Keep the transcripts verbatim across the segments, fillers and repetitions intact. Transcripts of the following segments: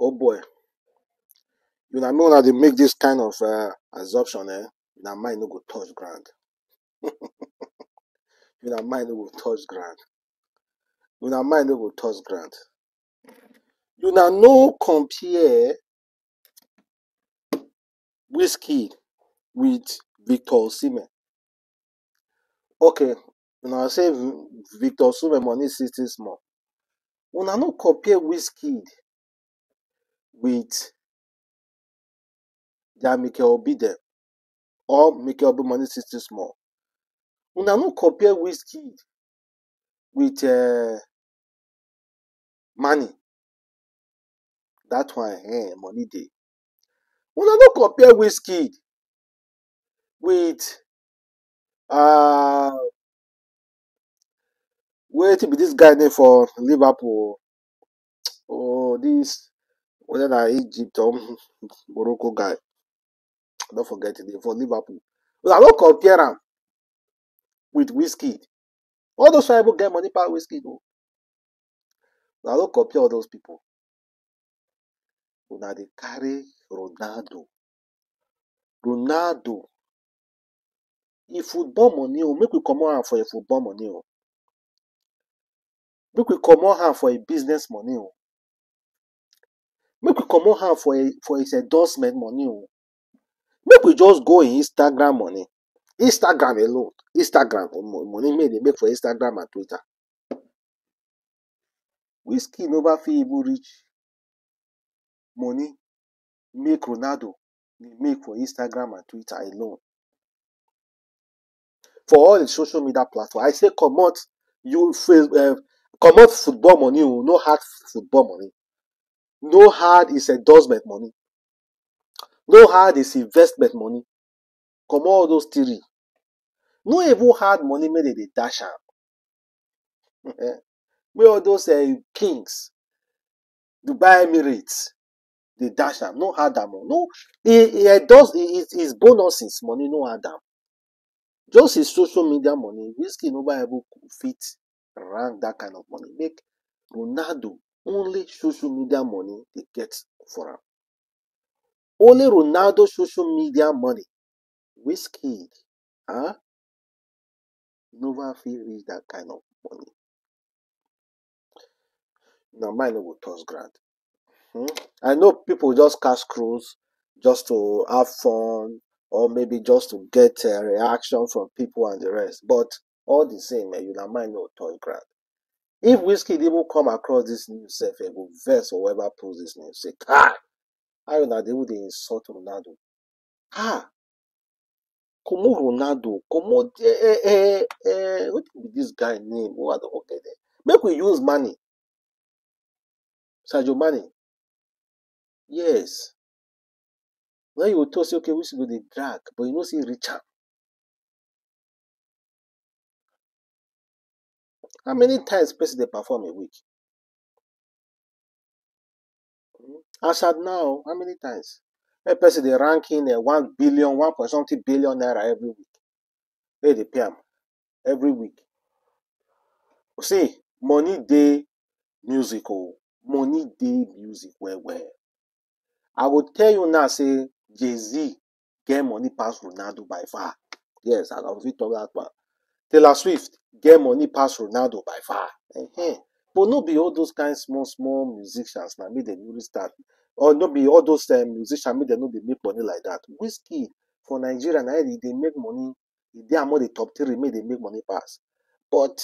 Oh boy. You know, know that they make this kind of uh, absorption, eh? Now mind no go touch ground. You know, mind no go touch ground. You know, mind no go touch ground. You know, no compare Wizkid with Victor Osimhen. Okay, you know, I say Victor Osimhen money sixteen small. You know, no compare Wizkid with that Mikel Obi them. Or Mikel Obi money sixteen small. Una no compare Wizkid with uh, money. That one, eh, money day. Una no compare Wizkid with uh wait to be this guy name for Liverpool. Oh, this whether I Egypt or Morocco guy. Don't forget it for Liverpool. Una no compare him with Wizkid. All those people get money by Wizkid. Now don't compare all those people. Now they carry Ronaldo. Ronaldo. If football money, make we come on for a football money. Make we come on for a business money. Make we come on for a for his endorsement money. Make we just go in Instagram money. Instagram alone. Instagram. Money made they make for Instagram and Twitter. Wizkid no fit even reach money make Ronaldo make for Instagram and Twitter alone. For all the social media platform, I say come out you uh, come out football money, no hard football money. No hard is endorsement money. No hard is investment money. Come all those theory. No even hard money made they dash out. We all those uh, kings, Dubai Emirates, they dash out. No hard money. No, it, it does. It is bonuses money. No hard money. Just his social media money. Wizkid nobody ever fit rank that kind of money. Make Ronaldo only social media money they get for him. Only Ronaldo social media money. Wizkid, huh? Nova feel reach that kind of money. Now mine will toss grand. Hmm? I know people just cast screws just to have fun or maybe just to get a reaction from people and the rest. But all the same, you know mine will toss grand. If Wizkid even come across this new self, it will vex or whoever pulls this name. Say, ah, I don't know they would insult Ronaldo. Ah. Como Ronaldo, como eh eh eh what is this guy name? Who are the okay there? Make we use money. Sadio Mane. Yes. When you told say okay, we should do the drag, but you know see Richard. How many times person they perform a week? As at now, how many times? A person they ranking uh, one billion, one point something billion naira every week. Hey, they pay them every week. See, money day musical, money day music where where. I will tell you now, say Jay Z get money pass Ronaldo by far. Yes, I love it talk that one. Taylor Swift get money pass Ronaldo by far. Uh-huh. But no be all those kind of small small musicians now made the newly start. Or no be all those uh, musicians make them no they make money like that. Wizkid for Nigeria now they make money. They are more the top three make they make money pass. But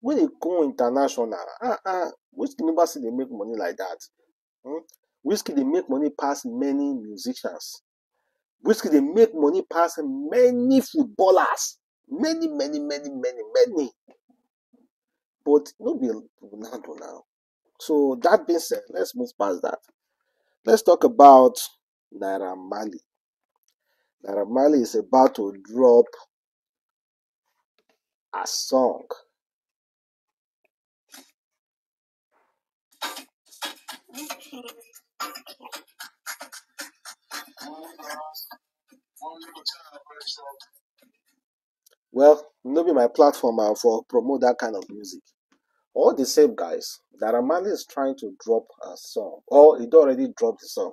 when they go international, ah ah, Wizkid never see they make money like that. Hmm? Wizkid they make money pass many musicians. Wizkid they make money pass many footballers. Many many many many many. But no be Ronaldo now. So that being said, let's move past that. Let's talk about Naira Marley. Naira Marley is about to drop a song. Well, no be my platform for promote that kind of music. all the same guys that Naira Marley is trying to drop a song, or he already dropped the song.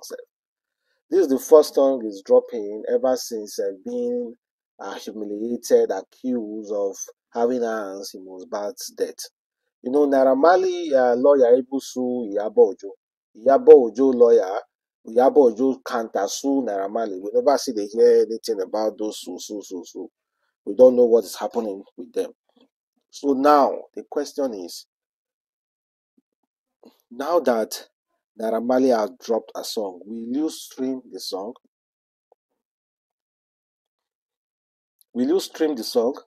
This is the first song he's dropping ever since uh, being uh, humiliated, accused of having hands in Mohbad's death. You know, Naira Marley uh, lawyer Ibu su Yabojo, Yabojo lawyer Yabojo counter-sue Naira Marley. We never see they hear anything about those sue, sue, sue, sue. We don't know what is happening with them. So now the question is, now that Naira Marley has dropped a song, will you stream the song? Will you stream the song?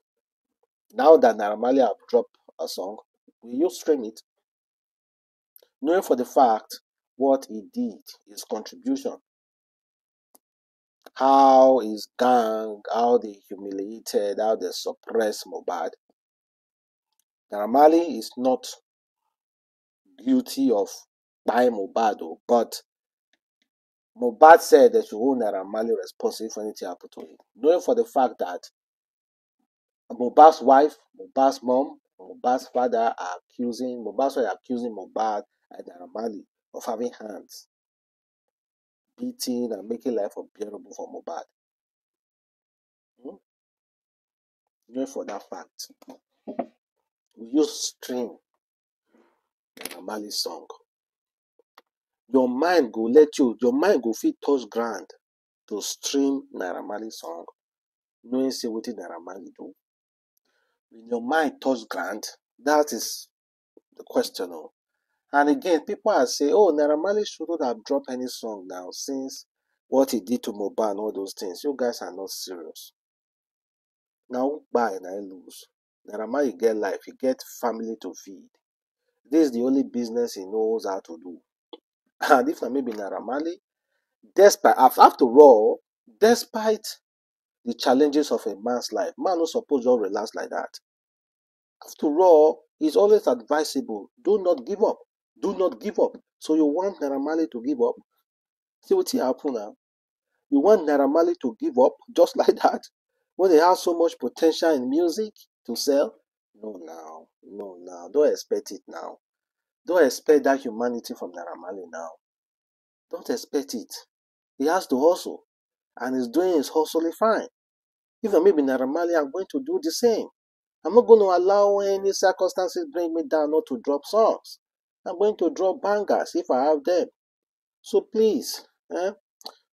Now that Naira Marley has dropped a song, will you stream it? Knowing for the fact what he did, his contribution, how his gang, how they humiliated, how they suppressed Mohbad. Naira Marley is not guilty of buying Mohbad, but Mohbad said that you hold Naira Marley responsible for anything happened to him. Knowing for the fact that Mohbad's wife, Mohbad's mom, Mohbad's father are accusing Mohbad's father accusing Mohbad and Naira Marley of having hands, beating and making life unbearable for Mohbad. Hmm? Knowing for that fact, will you stream Naira Marley's song? Your mind go let you, your mind go fit touch ground to stream Naira Marley's song, knowing say wetin Naira Marley do. When your mind touch ground, that is the question. And again, people are saying, oh, Naira Marley shouldn't have dropped any song now since what he did to Mohbad and all those things. You guys are not serious. Now, buy and I lose. Naira Marley get life, he get family to feed. This is the only business he knows how to do. And if not maybe Naira Marley, despite, after all, despite the challenges of a man's life, man no supposed to relax like that. After all, it's always advisable, do not give up. Do not give up. So you want Naira Marley to give up? See what happened now? You want Naira Marley to give up just like that? When they have so much potential in music to sell? No, now. No, now. Don't expect it now. Don't expect that humanity from Naira Marley now. Don't expect it. He has to hustle. And he's doing his hustling fine. Even maybe Naira Marley, I'm going to do the same. I'm not going to allow any circumstances bring me down not to drop songs. I'm going to drop bangers if I have them. So please, eh?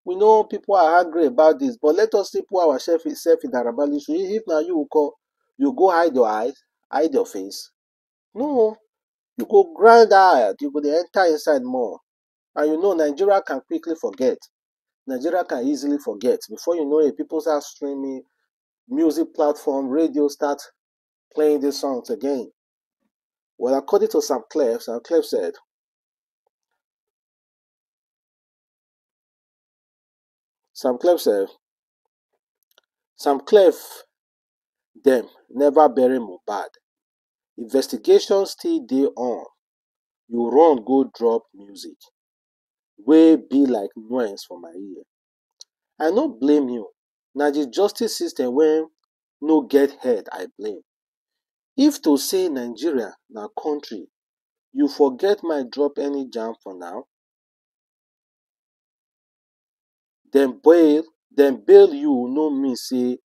We know people are angry about this, but let us see put ourselves in Naira Marley. So if now you go, you go hide your eyes, hide your face. No, you go grind out. You go enter inside more, and you know Nigeria can quickly forget. Nigeria can easily forget. Before you know it, people start streaming, music platform, radio start playing these songs again. Well, according to Sam Klef, Sam Klef said, Sam Klef said, Sam Klef, them, never bury Mohbad. Investigation still dey on. You run, go drop music. Wey be like noise for my ear. I no blame you. Na the justice system when no get head, I blame. If to say Nigeria na country, you forget my drop any jam for now. Then bail, then bail you no mean say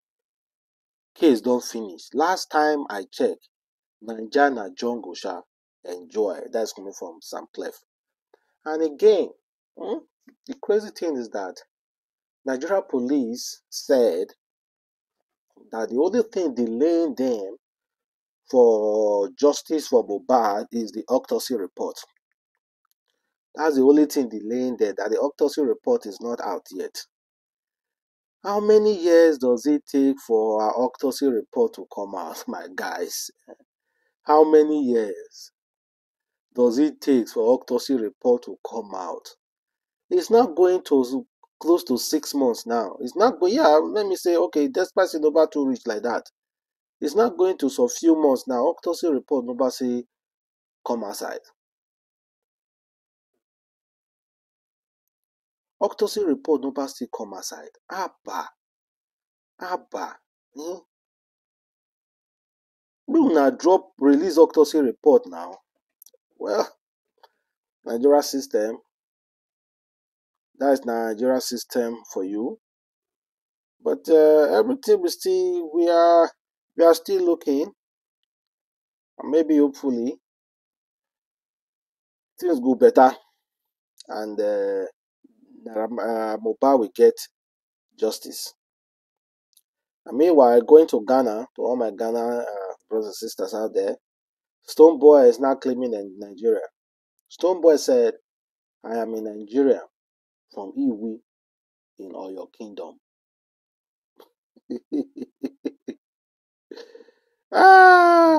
case don finish. Last time I check, Naija na jungle sha, enjoy. That's coming from Sam Klef. And again, hmm, the crazy thing is that Nigeria police said that the only thing delaying them for justice for Mohbad is the autopsy report. That's the only thing delaying them, that the autopsy report is not out yet. How many years does it take for our autopsy report to come out, my guys? How many years does it take for autopsy report to come out? It's not going to close to six months now. It's not going, yeah, let me say, okay, despite it number two reach like that. It's not going to so few months now. Autopsy report number say come outside. Autopsy report number still come outside. Abba. Abba. Hmm? We will not drop release autopsy report now. Well, Nigeria system, that is Nigeria system for you. But uh, everything we still we are we are still looking, and maybe hopefully things go better, and uh, uh, Mohbad will get justice. And meanwhile, going to Ghana, to all my Ghana uh, brothers and sisters out there, Stonebwoy is now claiming in Nigeria. Stonebwoy said, "I am in Nigeria from Iwi in Oyo Kingdom." Ah!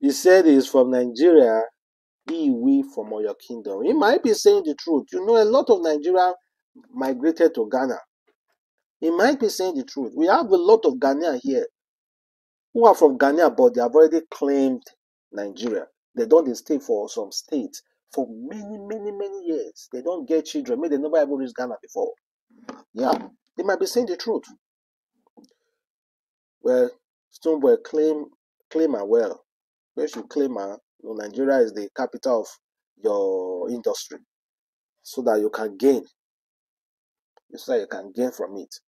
He said he's from Nigeria, Iwi from Oyo Kingdom. He might be saying the truth. You know, a lot of Nigeria migrated to Ghana. He might be saying the truth. We have a lot of Ghanaians here who are from Ghana, but they have already claimed Nigeria. They don't stay for some states for many, many, many years. They don't get children. Maybe they never ever reached Ghana before. Yeah, they might be saying the truth. Well, Stonebwoy claim claim her well. Where should claim her? You know, Nigeria is the capital of your industry, so that you can gain. So that you can gain from it.